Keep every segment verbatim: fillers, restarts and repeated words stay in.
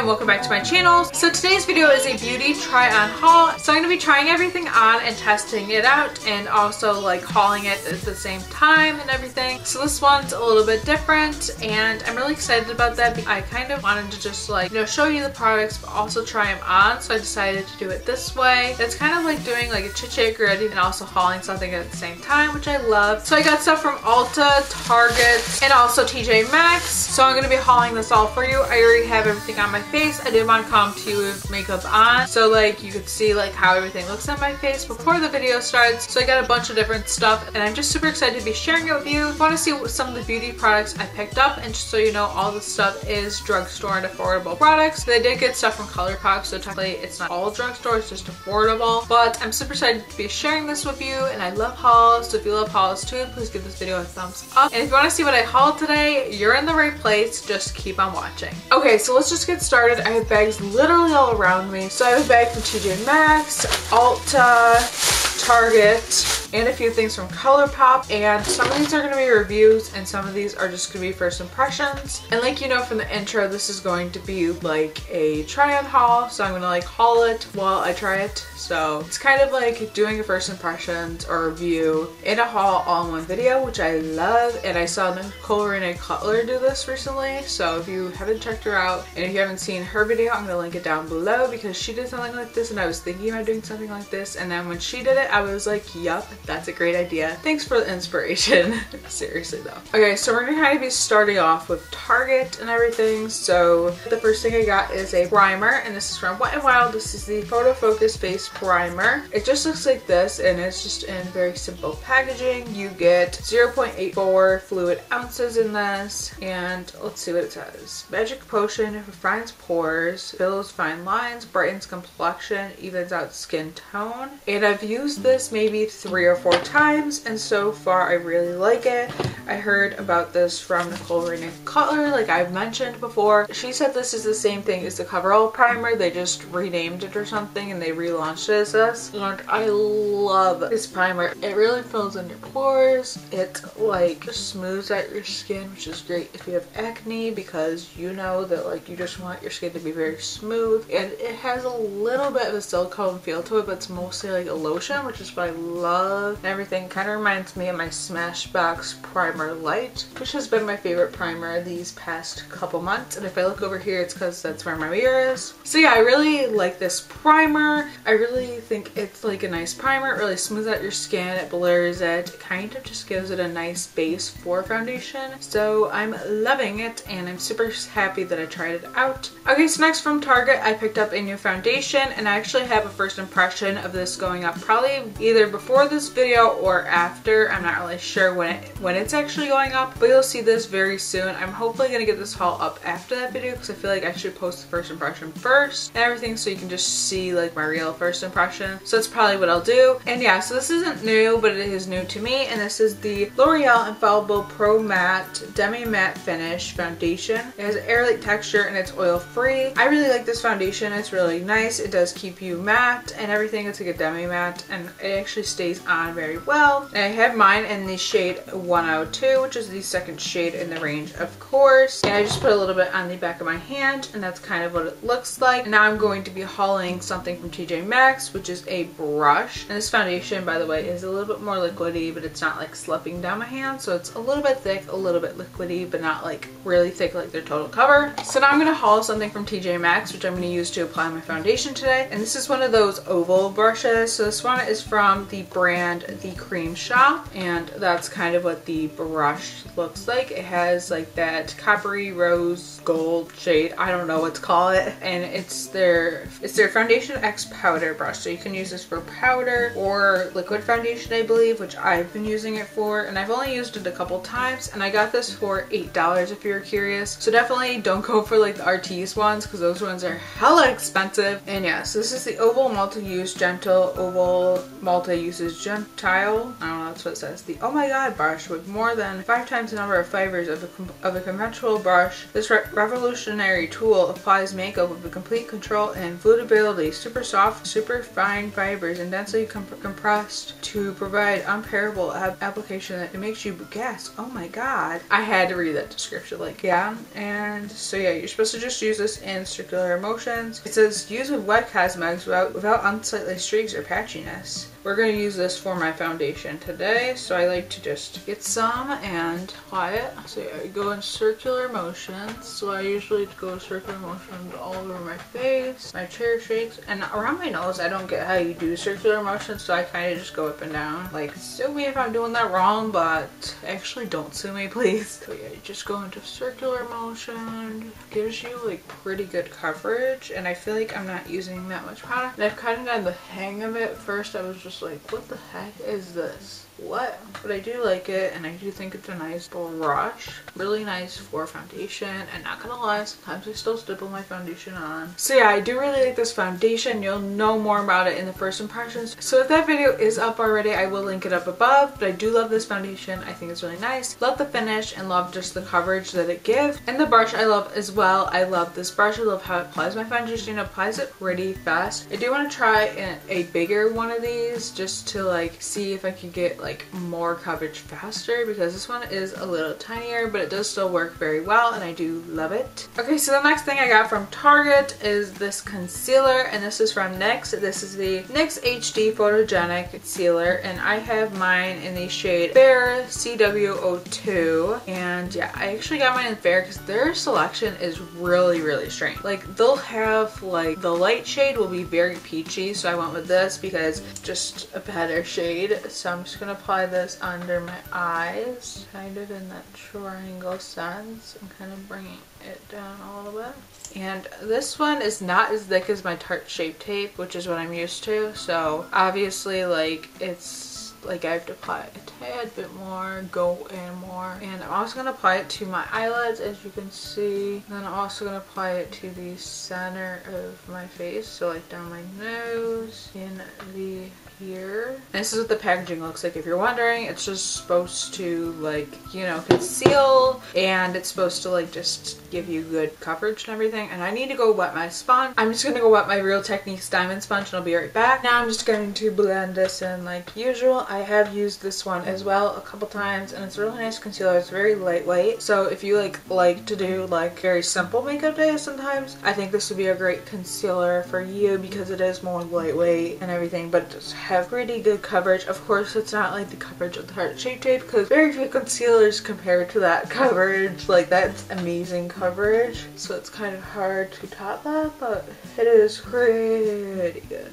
and welcome back to my channel. So today's video is a beauty try on haul. So I'm going to be trying everything on and testing it out and also like hauling it at the same time and everything. So this one's a little bit different and I'm really excited about that because I kind of wanted to just like, you know, show you the products but also try them on. So I decided to do it this way. It's kind of like doing like a chit chat gritty and also hauling something at the same time, which I love. So I got stuff from Ulta, Target, and also T J Maxx. So I'm going to be hauling this all for you. I already have everything on my face. I did want to come to you with makeup on, so like you could see like how everything looks on my face before the video starts. So I got a bunch of different stuff and I'm just super excited to be sharing it with you. If you want to see some of the beauty products I picked up, and just so you know, all the stuff is drugstore and affordable products. They did get stuff from Colourpop, so technically it's not all drugstore, it's just affordable. But I'm super excited to be sharing this with you and I love hauls, so if you love hauls too, please give this video a thumbs up. And if you want to see what I hauled today, you're in the right place, just keep on watching. Okay, so let's just get started. I have bags literally all around me. So I have a bag from T J Maxx, Ulta, Target, and a few things from Colourpop, and some of these are going to be reviews and some of these are just going to be first impressions. And like you know from the intro, this is going to be like a try on haul, so I'm going to like haul it while I try it. So it's kind of like doing a first impressions or review in a haul all in one video, which I love. And I saw Nicole Renee Cutler do this recently, so if you haven't checked her out and if you haven't seen her video, I'm going to link it down below, because she did something like this and I was thinking about doing something like this, and then when she did it I was like, yup, that's a great idea. Thanks for the inspiration. Seriously though. Okay, so we're gonna kind of be starting off with Target and everything. So the first thing I got is a primer, and this is from Wet and Wild. This is the Photo Focus Face Primer. It just looks like this, and it's just in very simple packaging. You get zero point eight four fluid ounces in this, and let's see what it says. Magic potion refines pores, fills fine lines, brightens complexion, evens out skin tone. And I've used this maybe three or or four times, and so far I really like it. I heard about this from Nicole Renee Cutler, like I've mentioned before. She said this is the same thing as the Coverall primer, they just renamed it or something and they relaunched it as this. And I love this primer. It really fills in your pores. It like smooths out your skin, which is great if you have acne, because you know that like you just want your skin to be very smooth. And it has a little bit of a silicone feel to it, but it's mostly like a lotion, which is what I love. And everything kind of reminds me of my Smashbox Primer Light, which has been my favorite primer these past couple months. And if I look over here, it's because that's where my mirror is. So yeah, I really like this primer. I really think it's like a nice primer. It really smooths out your skin, it blurs it, it kind of just gives it a nice base for foundation. So I'm loving it and I'm super happy that I tried it out. Okay, so next from Target, I picked up a new foundation, and I actually have a first impression of this going up probably either before this video or after. I'm not really sure when it, when it's actually going up, but you'll see this very soon. I'm hopefully gonna get this haul up after that video, because I feel like I should post the first impression first and everything, so you can just see like my real first impression. So that's probably what I'll do. And yeah, so this isn't new, but it is new to me, and this is the L'Oreal Infallible Pro Matte Demi Matte Finish Foundation. It has an air-like texture and it's oil-free. I really like this foundation. It's really nice. It does keep you matte and everything. It's like a demi matte, and it actually stays on very well. And I have mine in the shade one oh two, which is the second shade in the range, of course. And I just put a little bit on the back of my hand, and that's kind of what it looks like. And now I'm going to be hauling something from T J Maxx, which is a brush. And this foundation, by the way, is a little bit more liquidy, but it's not like slipping down my hand, so it's a little bit thick, a little bit liquidy, but not like really thick like their Total Cover. So now I'm gonna haul something from T J Maxx, which I'm gonna use to apply my foundation today. And this is one of those oval brushes. So this one is from the brand and The Cream Shop, and that's kind of what the brush looks like. It has like that coppery rose gold shade, I don't know what to call it, and it's their it's their foundation X powder brush. So you can use this for powder or liquid foundation, I believe, which I've been using it for, and I've only used it a couple times, and I got this for eight dollars if you're curious. So definitely don't go for like the Artiste ones, because those ones are hella expensive. And yeah, so this is the Oval Multi-Use Gentle Oval Multi-Uses Gentle Gentile, I don't know, that's what it says. The Oh My God brush with more than five times the number of fibers of a, of a conventional brush. This re revolutionary tool applies makeup with a complete control and fluidability, super soft, super fine fibers, and densely comp compressed to provide unparable ab application that it makes you guess. Oh my God. I had to read that description, like, yeah. And so yeah, you're supposed to just use this in circular motions. It says use with wet cosmetics without, without unsightly streaks or patchiness. We're going to use this for my foundation today, so I like to just get some and apply it. So yeah, I go in circular motions, so I usually go circular motions all over my face, my chair shakes, and around my nose. I don't get how you do circular motions, so I kind of just go up and down. Like, sue me if I'm doing that wrong, but actually don't sue me, please. So yeah, you just go into circular motion. Gives you like pretty good coverage, and I feel like I'm not using that much product. And I've kind of gotten the hang of it. First I was just Just like, what the heck is this? What? But I do like it, and I do think it's a nice brush. Really nice for foundation, and not gonna lie, sometimes I still stipple my foundation on. So yeah, I do really like this foundation. You'll know more about it in the first impressions. So if that video is up already, I will link it up above, but I do love this foundation. I think it's really nice. Love the finish and love just the coverage that it gives. And the brush I love as well. I love this brush. I love how it applies my foundation. It applies it pretty fast. I do want to try a bigger one of these, just to like see if I could get like more coverage faster, because this one is a little tinier, but it does still work very well, and I do love it. Okay, so the next thing I got from Target is this concealer, and this is from N Y X. This is the N Y X H D Photogenic Concealer, and I have mine in the shade Fair C W zero two, and yeah, I actually got mine in Fair because their selection is really really strange. Like, they'll have like the light shade will be very peachy, so I went with this because just a better shade. So I'm just gonna apply this under my eyes, kind of in that triangle sense, and kind of bringing it down a little bit. And this one is not as thick as my Tarte Shape Tape, which is what I'm used to, so obviously like it's like I have to apply a tad bit more, go in more. And I'm also going to apply it to my eyelids, as you can see. And then I'm also going to apply it to the center of my face, so like down my nose, in the here. And this is what the packaging looks like, if you're wondering. It's just supposed to like, you know, conceal, and it's supposed to like just give you good coverage and everything. And I need to go wet my sponge. I'm just going to go wet my Real Techniques Diamond sponge, and I'll be right back. Now I'm just going to blend this in like usual. I have used this one as well a couple times, and it's a really nice concealer. It's very lightweight, so if you like like to do like very simple makeup days sometimes, I think this would be a great concealer for you because it is more lightweight and everything, but it just have pretty good coverage. Of course, it's not like the coverage of the Tarte Shape Tape, because very few concealers compared to that coverage. Like, that's amazing coverage, so it's kind of hard to top that, but it is pretty good.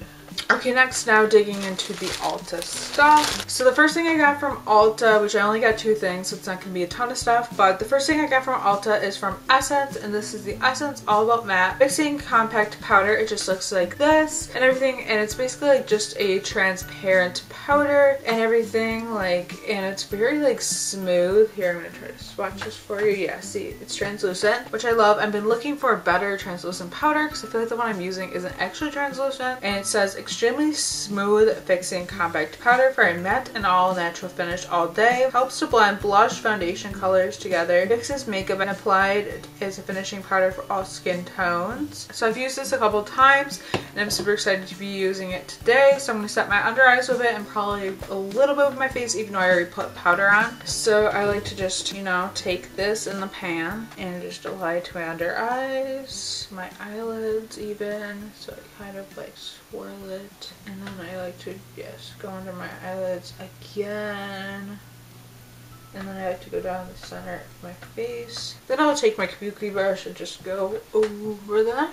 Okay, next, now digging into the Ulta stuff. So the first thing I got from Ulta, which I only got two things, so it's not going to be a ton of stuff, but the first thing I got from Ulta is from Essence, and this is the Essence All About Matte Fixing Compact Powder. It just looks like this and everything, and it's basically like just a transparent powder and everything, like, and it's very like smooth. Here, I'm going to try to swatch this for you. Yeah, see, it's translucent, which I love. I've been looking for a better translucent powder because I feel like the one I'm using isn't actually translucent, and it says extremely smooth fixing compact powder for a matte and all natural finish all day. Helps to blend blush, foundation colors together. Fixes makeup and applied as a finishing powder for all skin tones. So I've used this a couple times, and I'm super excited to be using it today. So I'm going to set my under eyes with it, and probably a little bit with my face, even though I already put powder on. So I like to just, you know, take this in the pan and just apply it to my under eyes, my eyelids even. So I kind of like swirl it. And then I like to just go under my eyelids again. And then I like to go down the center of my face. Then I'll take my kabuki brush and just go over that.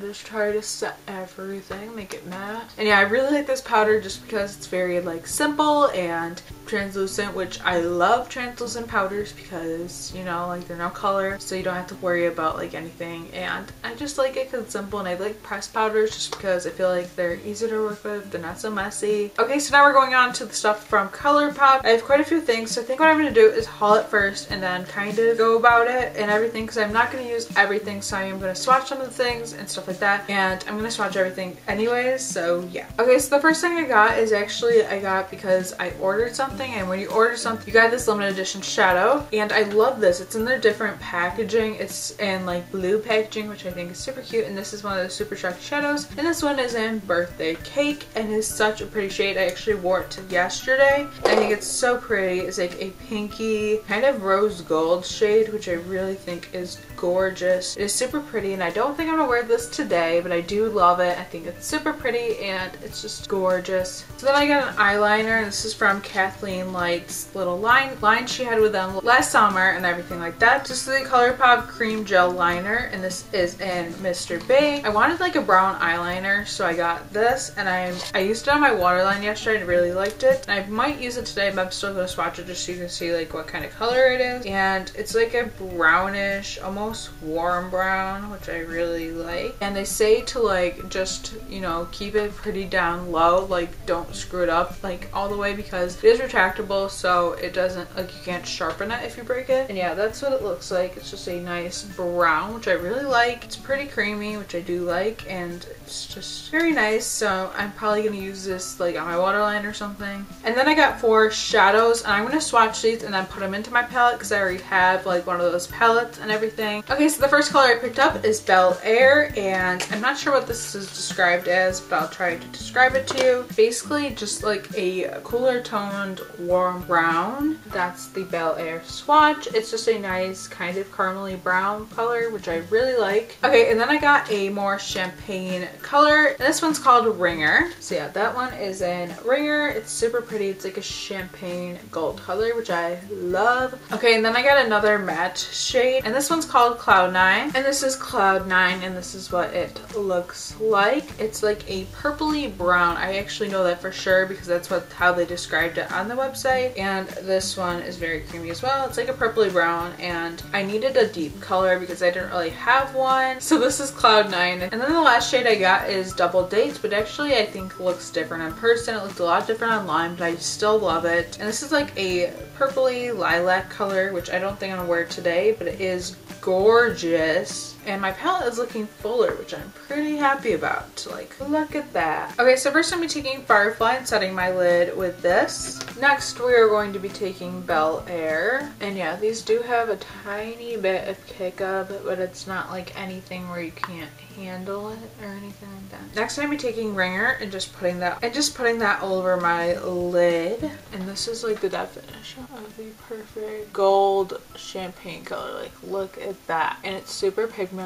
Just try to set everything, make it matte. And yeah, I really like this powder just because it's very like simple, and translucent, which I love translucent powders because, you know, like they're no color, so you don't have to worry about like anything. And I just like it because it's simple, and I like pressed powders just because I feel like they're easy to work with, they're not so messy. Okay, so now we're going on to the stuff from Colourpop. I have quite a few things, so I think what I'm going to do is haul it first and then kind of go about it and everything, because I'm not going to use everything, so I am going to swatch some of the things and stuff like that, and I'm going to swatch everything anyways, so yeah. Okay, so the first thing I got is actually I got because I ordered something, and when you order something you got this limited edition shadow, and I love this. It's in their different packaging. It's in like blue packaging, which I think is super cute, and this is one of the super shock shadows, and this one is in Birthday Cake and is such a pretty shade. I actually wore it to yesterday. I think it's so pretty. It's like a pinky kind of rose gold shade, which I really think is gorgeous. It is super pretty, and I don't think I'm gonna wear this today, but I do love it. I think it's super pretty and it's just gorgeous. So then I got an eyeliner, and this is from Kathleen Light's little line line she had with them last summer and everything like that. This is the Colourpop Cream Gel Liner, and this is in Mister Big. I wanted like a brown eyeliner, so I got this, and I I used it on my waterline yesterday and really liked it. And I might use it today, but I'm still gonna swatch it just so you can see like what kind of color it is. And it's like a brownish, almost warm brown, which I really like. And they say to like just, you know, keep it pretty down low, like don't screw it up like all the way, because it is retractable, so it doesn't like, you can't sharpen it if you break it. And yeah, that's what it looks like. It's just a nice brown, which I really like. It's pretty creamy, which I do like, and it's just very nice. So I'm probably gonna use this like on my waterline or something. And then I got four shadows, and I'm gonna swatch these and then put them into my palette because I already have like one of those palettes and everything. Okay, so the first color I picked up is Bel Air, and I'm not sure what this is described as, but I'll try to describe it to you. Basically just like a cooler toned warm brown. That's the Bel Air swatch. It's just a nice kind of caramely brown color, which I really like. Okay, and then I got a more champagne color, and this one's called Ringer. So yeah, that one is in Ringer. It's super pretty. It's like a champagne gold color, which I love. Okay, and then I got another matte shade, and this one's called Cloud Nine, and this is Cloud Nine, and this is what it looks like. It's like a purpley brown. I actually know that for sure because that's what how they described it on the website. And this one is very creamy as well. It's like a purpley brown, and I needed a deep color because I didn't really have one, so this is Cloud Nine. And then the last shade I got is Double Dates, but actually I think looks different in person. It looked a lot different online, but I still love it. And this is like a purpley lilac color, which I don't think I'm gonna wear today, but it is gorgeous. And my palette is looking fuller, which I'm pretty happy about. Like, look at that. Okay, so first I'm going to be taking Firefly and setting my lid with this. Next, we are going to be taking Bel Air. And yeah, these do have a tiny bit of kick up, but it's not like anything where you can't handle it or anything like that. Next, I'm going to be taking Ringer and just putting that and just putting that all over my lid. And this is like the definition of the perfect gold champagne color. Like, look at that. And it's super pigmented.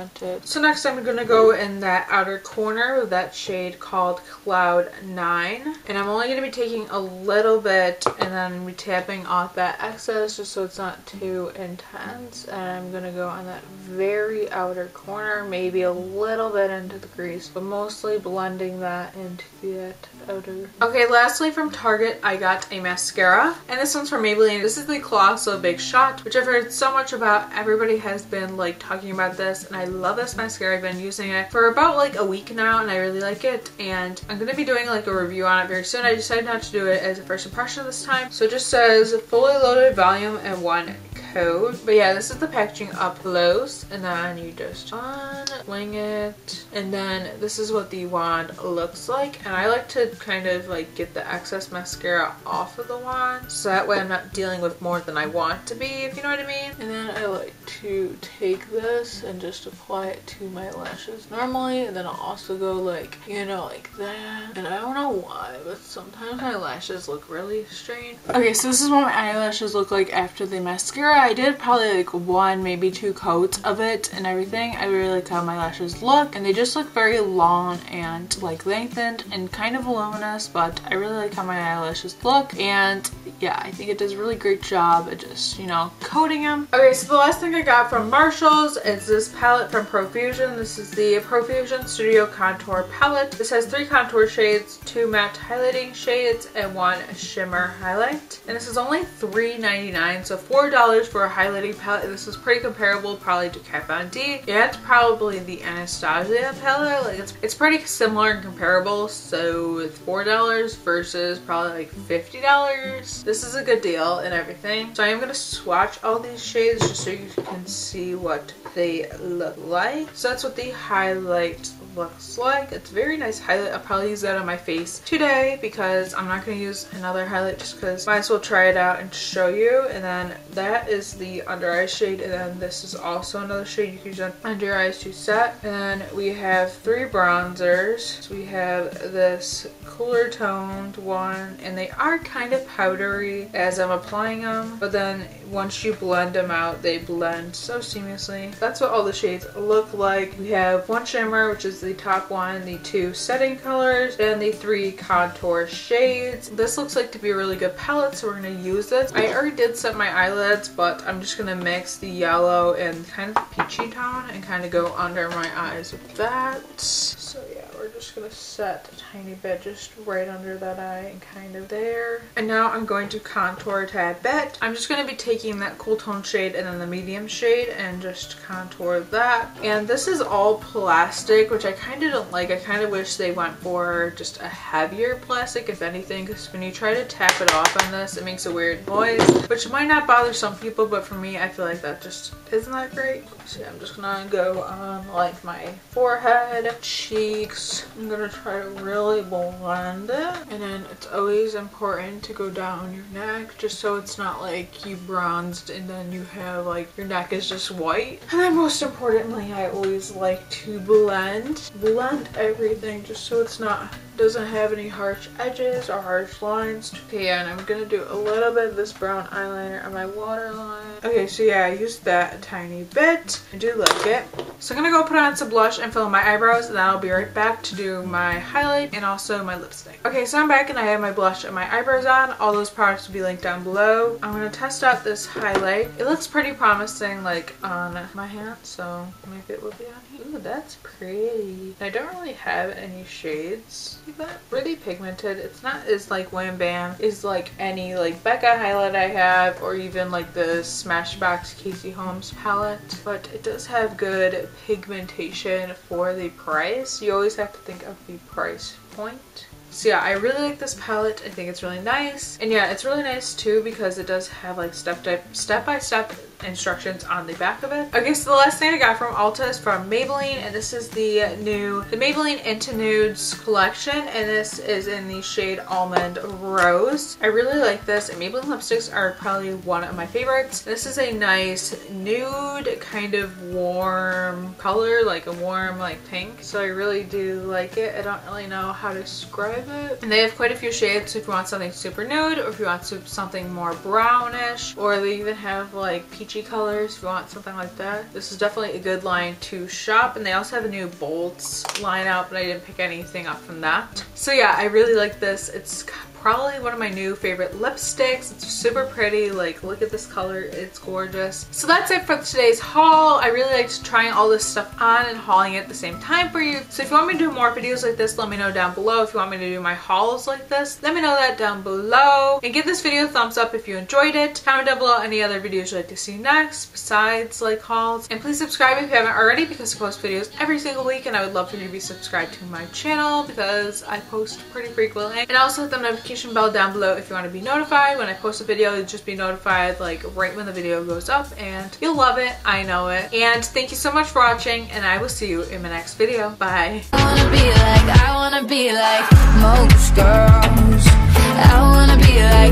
So next I'm going to go in that outer corner with that shade called Cloud Nine. And I'm only going to be taking a little bit and then be tapping off that excess just so it's not too intense. And I'm going to go on that very outer corner, maybe a little bit into the crease, but mostly blending that into the outer. Okay, lastly from Target I got a mascara. And this one's from Maybelline. This is the Colossal Big Shot, which I've heard so much about. Everybody has been like talking about this, and I love this mascara. I've been using it for about like a week now, and I really like it, and I'm going to be doing like a review on it very soon. I decided not to do it as a first impression this time. So it just says fully loaded volume and one code. But yeah, this is the packaging up close, and then you just unwing it, and then this is what the wand looks like. And I like to kind of like get the excess mascara off of the wand, so that way I'm not dealing with more than I want to be, if you know what I mean. And then I like to take this and just apply it to my lashes normally, and then I'll also go like, you know, like that. And I don't know why, but sometimes my lashes look really strange. Okay, so this is what my eyelashes look like after the mascara. I did probably like one, maybe two coats of it and everything. I really like how my lashes look, and they just look very long and like lengthened and kind of voluminous, but I really like how my eyelashes look, and yeah, I think it does a really great job at just, you know, coating them. Okay, so the last thing I got from Marshalls is this palette from Profusion. This is the Profusion Studio Contour Palette. This has three contour shades, two matte highlighting shades, and one shimmer highlight. And this is only three ninety-nine, so four dollars for a highlighting palette. This is pretty comparable probably to Kat Von D and probably the Anastasia palette. Like it's, it's pretty similar and comparable, so it's four dollars versus probably like fifty dollars. This is a good deal and everything. So I am going to swatch all these shades just so you can see what they look like. So that's what the highlight looks like. It's a very nice highlight. I'll probably use that on my face today because I'm not going to use another highlight just because might as well try it out and show you. And then that is the under eye shade, and then this is also another shade you can use on under your eyes to set. And then we have three bronzers. So we have this cooler toned one, and they are kind of powdery as I'm applying them, but then once you blend them out they blend so seamlessly. That's what all the shades look like. We have one shimmer, which is the top one, the two setting colors, and the three contour shades. This looks like to be a really good palette, so we're going to use this. I already did set my eyelids, but I'm just going to mix the yellow and kind of peachy tone and kind of go under my eyes with that. So yeah, we're just going to set a tiny bit just right under that eye and kind of there. And now I'm going to contour a tad bit. I'm just going to be taking that cool tone shade and then the medium shade and just contour that. And this is all plastic, which I kind of don't like. I kind of wish they went for just a heavier plastic, if anything, because when you try to tap it off on this, it makes a weird noise, which might not bother some people, but for me, I feel like that just isn't that great. So I'm just gonna go on like my forehead, cheeks. I'm gonna try to really blend it. And then it's always important to go down your neck just so it's not like you bronze and then you have like your neck is just white. And then most importantly, I always like to blend blend everything just so it's not doesn't have any harsh edges or harsh lines. Okay, and I'm gonna do a little bit of this brown eyeliner on my waterline. Okay, so yeah, I used that a tiny bit. I do like it. So I'm gonna go put on some blush and fill in my eyebrows, and then I'll be right back to do my highlight and also my lipstick. Okay, so I'm back and I have my blush and my eyebrows on. All those products will be linked down below. I'm gonna test out this highlight. It looks pretty promising like on my hand, so maybe it will be on here. Ooh, that's pretty. I don't really have any shades like that. Really pigmented. It's not as like wham bam is like any like Becca highlight I have, or even like the Smashbox Casey Holmes palette, but it does have good pigmentation for the price. You always have to think of the price point. So yeah, I really like this palette. I think it's really nice. And yeah, it's really nice too because it does have like step by step by step instructions on the back of it. Okay, so the last thing I got from Ulta is from Maybelline, and this is the new the Maybelline Into Nudes collection, and this is in the shade Almond Rose. I really like this, and Maybelline lipsticks are probably one of my favorites. This is a nice nude kind of warm color, like a warm like pink, so I really do like it. I don't really know how to describe it. And they have quite a few shades, so if you want something super nude, or if you want something more brownish, or they even have like peach colors if you want something like that. This is definitely a good line to shop, and they also have a new Bolts line out, but I didn't pick anything up from that. So yeah, I really like this. It's probably one of my new favorite lipsticks. It's super pretty. Like, look at this color. It's gorgeous. So that's it for today's haul. I really liked trying all this stuff on and hauling it at the same time for you. So if you want me to do more videos like this, let me know down below. If you want me to do my hauls like this, let me know that down below. And give this video a thumbs up if you enjoyed it. Comment down below any other videos you'd like to see next besides like hauls. And please subscribe if you haven't already, because I post videos every single week, and I would love for you to be subscribed to my channel because I post pretty frequently. And also hit the notification bell down below if you want to be notified when I post a video. You'll just be notified like right when the video goes up, and you'll love it. I know it. And thank you so much for watching, and I will see you in my next video. Bye. I wanna be like, I wanna be like most girls. I wanna be like